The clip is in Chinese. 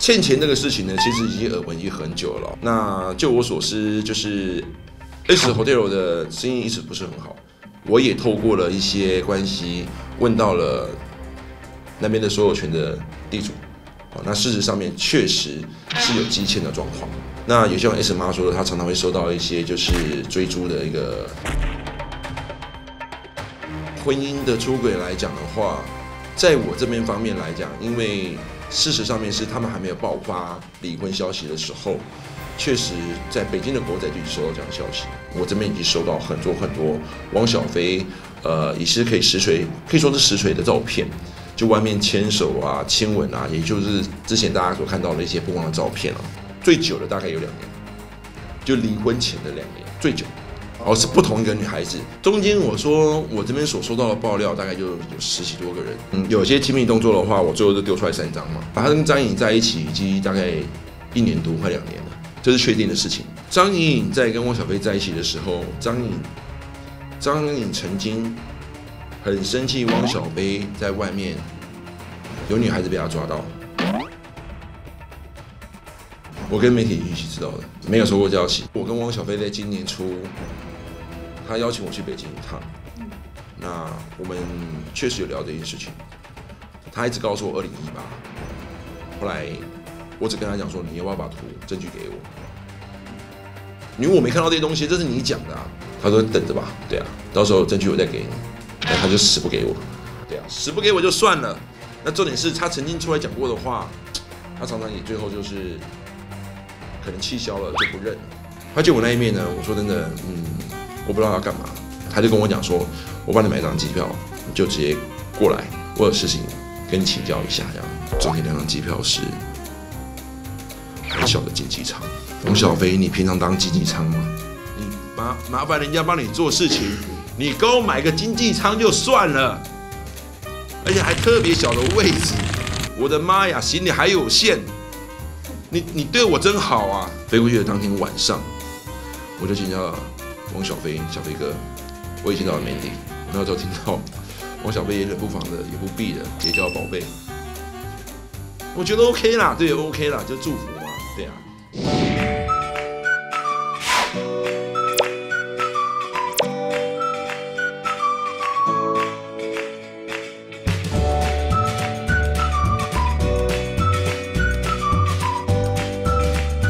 欠钱这个事情呢，其实已经耳闻已经很久了。那就我所知，就是 S Hotel 的生意一直不是很好。我也透过了一些关系问到了那边的所有权的地主。 哦，那事实上面确实是有积欠的状况。那也像 S 妈说的，她常常会收到一些就是追租的一个婚姻的出轨来讲的话，在我这边方面来讲，因为事实上面是他们还没有爆发离婚消息的时候，确实在北京的狗仔就已经收到这样的消息。我这边已经收到很多汪小菲，也是可以实锤，可以说是实锤的照片。 就外面牵手啊、亲吻啊，也就是之前大家所看到的一些曝光的照片啊，最久的大概有2年，就离婚前的2年最久，哦是不同一个女孩子。中间我说我这边所收到的爆料大概就有10几多个人，有些亲密动作的话，我最后就丢出来3张嘛。把他跟张颖在一起已经大概1年多快2年了，这是确定的事情。张颖在跟汪小菲在一起的时候，张颖曾经。 很生气，汪小菲在外面有女孩子被他抓到，我跟媒体一起知道的，没有收过消息。我跟汪小菲在今年初，他邀请我去北京一趟，那我们确实有聊这件事情。他一直告诉我2018，后来我只跟他讲说，你要不要把图证据给我？因为我没看到这些东西，这是你讲的啊。他说等着吧，对啊，到时候证据我再给你。 但他就死不给我，对啊，死不给我就算了。那重点是他曾经出来讲过的话，他常常也最后就是可能气消了就不认了。他见我那一面呢，我说真的，我不知道他要干嘛，他就跟我讲说，我帮你买张机票，你就直接过来，我有事情跟你请教一下这样。昨天2张机票是很小的经济舱，王小飞，你平常当经济舱吗？你麻烦人家帮你做事情。 你给我买个经济舱就算了，而且还特别小的位置，我的妈呀，行李还有限，你对我真好啊！飞过去的当天晚上，我就请教了汪小菲，小飞哥，我也见到了 Mandy， 然后就听到汪小菲也冷不防的，也不避的，也叫宝贝，我觉得 OK 啦，对 ，OK 啦，就祝福嘛，对啊。